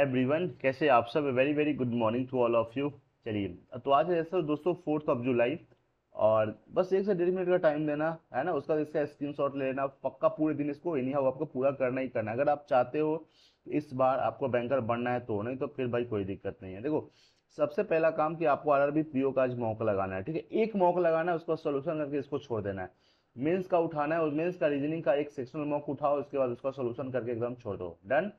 Everyone, कैसे आप सब? Very very good morning to all of you. चलिए, तो आज जैसे दोस्तों 4 जुलाई और बस 1 से 1.5 मिनट का टाइम देना है ना, उसका इसका स्क्रीनशॉट ले लेना। पक्का पूरे दिन इसको एनी हाउ आपको पूरा करना ही करना। अगर आप चाहते हो इस बार आपको बैंकर बनना है तो, नहीं तो फिर भाई कोई दिक्कत नहीं है। देखो, सबसे पहला काम कि आपको RRB PO का आज मौका लगाना है, ठीक है। एक मौका लगाना है, उसका सोल्यूशन करके इसको छोड़ देना है। मेंस का उठाना है और मेंस का रीजनिंग का एक सेक्शनल मॉक उठाओ, उसके बाद उसका सोल्यूशन करके एकदम छोड़ दो। डन।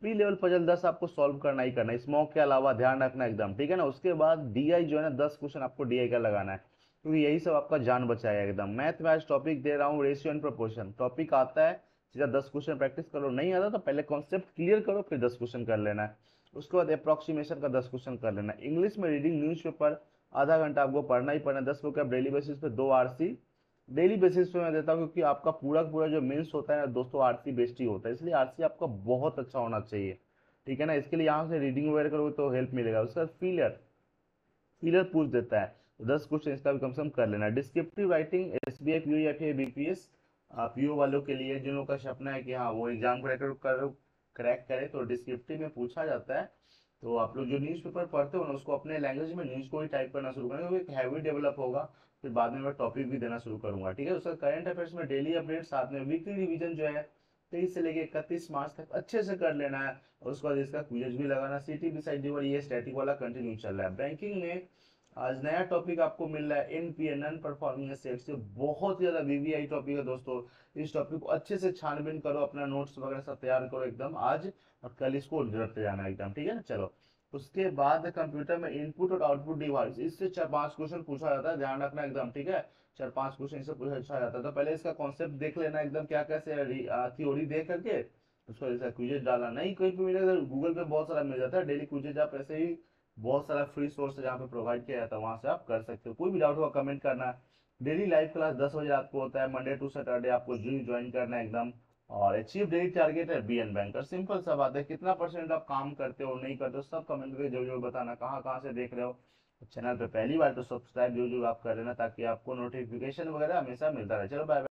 प्री लेवल पजल 10 आपको सॉल्व करना ही करना है, इस मॉक के अलावा ध्यान रखना एकदम, ठीक है ना। उसके बाद DI जो है ना, 10 क्वेश्चन आपको DI का लगाना है, क्योंकि तो यही सब आपका जान बचाएगा एकदम। मैथ में आज टॉपिक दे रहा हूँ रेशियो एंड प्रोपोर्शन। टॉपिक आता है सीधा 10 क्वेश्चन प्रैक्टिस करो, नहीं आता तो पहले कॉन्सेप्ट क्लियर करो, फिर 10 क्वेश्चन कर लेना है। उसके बाद अप्रोक्सीमेशन का 10 क्वेश्चन कर लेना है। इंग्लिश में रीडिंग न्यूज पेपर आधा घंटा आपको पढ़ना ही पढ़ना है। 10 वोकैब डेली बेसिस पे, 2 RC डेली बेसिस पे मैं देता हूँ, क्योंकि आपका पूरा जो मेंस होता है ना दोस्तों RC बेस्ड ही होता है, इसलिए RC आपका बहुत अच्छा होना चाहिए, ठीक है ना। इसके लिए यहाँ से रीडिंग वगैरह करोगे तो हेल्प मिलेगा। उसका फीलर पूछ देता है, तो 10 क्वेश्चन इसका भी कम से कम कर लेना है। डिस्क्रिप्टिव राइटिंग SBI PO या फिर BPS PO वालों के लिए, जिन लोगों का सपना है कि हाँ वो एग्जाम क्रैक करे, तो डिस्क्रिप्टिव में पूछा जाता है। तो आप लोग जो न्यूज़पेपर पढ़ते हो ना, उसको अपने लैंग्वेज में न्यूज़ को ही टाइप करना शुरू करेंगे, क्योंकि एक हैबिट डेवलप होगा। फिर बाद में मैं टॉपिक भी देना शुरू करूंगा, ठीक है। उसका करंट अफेयर्स में डेली अपडेट, साथ में वीकली रिवीजन जो है 23 से लेकर 31 मार्च तक अच्छे से कर लेना है। और उसके बाद इसका क्विज भी लगाना। CT और ये स्टैटिक वाला कंटिन्यू चल रहा है। बैंकिंग में आज नया टॉपिक आपको मिल रहा है NPA, नॉन परफॉर्मिंग एसेट्स। बहुत ज़्यादा VVI टॉपिक है दोस्तों। इस टॉपिक को अच्छे से छानबीन करो, अपना नोट्स वगैरह सब तैयार करो एकदम आज और कल, इसको रटते जाना एकदम, ठीक है ना। चलो, उसके बाद कंप्यूटर में इनपुट और आउटपुट डिवाइस, इससे 4-5 क्वेश्चन पूछा जाता है, ध्यान रखना एकदम, ठीक है। 4-5 क्वेश्चन इससे पूछा जाता है। तो पहले इसका कॉन्सेप्ट देख लेना एकदम, क्या कैसे थ्योरी देख करके उसको जैसा क्विजेज डालना। नहीं कहीं पर मिलेगा, गूगल पे बहुत सारा मिल जाता है डेली क्विजेज। आप ऐसे ही बहुत सारा फ्री सोर्स है जहाँ पे प्रोवाइड किया जाता है, वहाँ से आप कर सकते हो। कोई भी डाउट होगा कमेंट करना। डेली लाइव क्लास 10 बजे आपको होता है, मंडे टू सैटरडे। आपको जून ज्वाइन करना है एकदम। और अचीव डेली टारगेट है BN बैंकर। सिंपल सा बात है, कितना % आप काम करते हो नहीं करते हो, सब कमेंट करके जरूर बताना। कहाँ से देख रहे हो चैनल पे पहली बार, तो सब्सक्राइब जरूर आप कर लेना, ताकि आपको नोटिफिकेशन वगैरह हमेशा मिलता रहे। चलो बाय।